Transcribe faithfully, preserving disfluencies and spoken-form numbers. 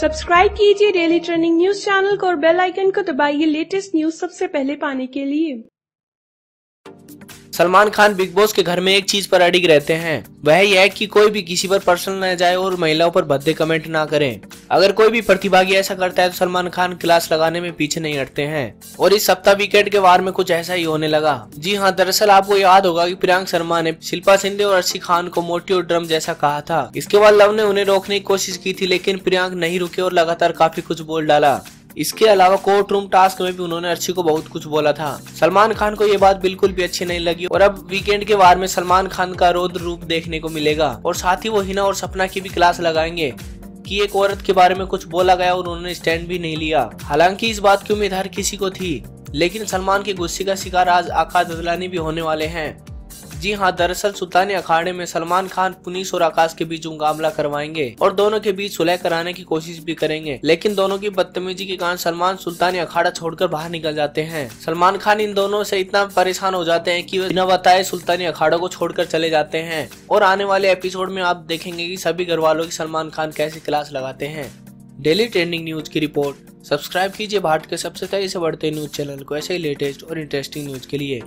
Subscribe कीजिए daily trending news channel को और बेल आइकन को दबाइए लेटेस्ट न्यूज सबसे पहले पाने के लिए। सलमान खान बिग बॉस के घर में एक चीज पर अडिग रहते हैं, वह यह कि कोई भी किसी पर पर्सनल न जाए और महिलाओं पर भद्दे कमेंट ना करें। अगर कोई भी प्रतिभागी ऐसा करता है तो सलमान खान क्लास लगाने में पीछे नहीं हटते हैं और इस सप्ताह वीकेंड के वार में कुछ ऐसा ही होने लगा। जी हाँ, दरअसल आपको याद होगा कि प्रियंक शर्मा ने शिल्पा शिंदे और अर्शी खान को मोटी और ड्रम जैसा कहा था। इसके बाद लव ने उन्हें रोकने की कोशिश की थी, लेकिन प्रियंक नहीं रुके और लगातार काफी कुछ बोल डाला। इसके अलावा कोर्ट रूम टास्क में भी उन्होंने अर्शी को बहुत कुछ बोला था। सलमान खान को ये बात बिल्कुल भी अच्छी नहीं लगी और अब वीकेंड के वार में सलमान खान का रौद्र रूप देखने को मिलेगा और साथ ही वो हिना और सपना की भी क्लास लगाएंगे कि एक औरत के बारे में कुछ बोला गया और उन्होंने स्टैंड भी नहीं लिया। हालांकि इस बात की उम्मीद हर किसी को थी, लेकिन सलमान के गुस्से का शिकार आज आका ददलानी भी होने वाले हैं। जी हाँ, दरअसल सुल्तानी अखाड़े में सलमान खान पुनीश और आकाश के बीच मुकाबला करवाएंगे और दोनों के बीच सुलह कराने की कोशिश भी करेंगे, लेकिन दोनों की बदतमीजी के कारण सलमान सुल्तानी अखाड़ा छोड़कर बाहर निकल जाते हैं। सलमान खान इन दोनों से इतना परेशान हो जाते हैं कि वे बिना बताए सुल्तानी अखाड़ा को छोड़कर चले जाते हैं और आने वाले एपिसोड में आप देखेंगे कि सभी घर वालों की सलमान खान कैसे क्लास लगाते हैं। डेली ट्रेंडिंग न्यूज की रिपोर्ट। सब्सक्राइब कीजिए भारत के सबसे तेजी से बढ़ते न्यूज चैनल को ऐसे ही लेटेस्ट और इंटरेस्टिंग न्यूज के लिए।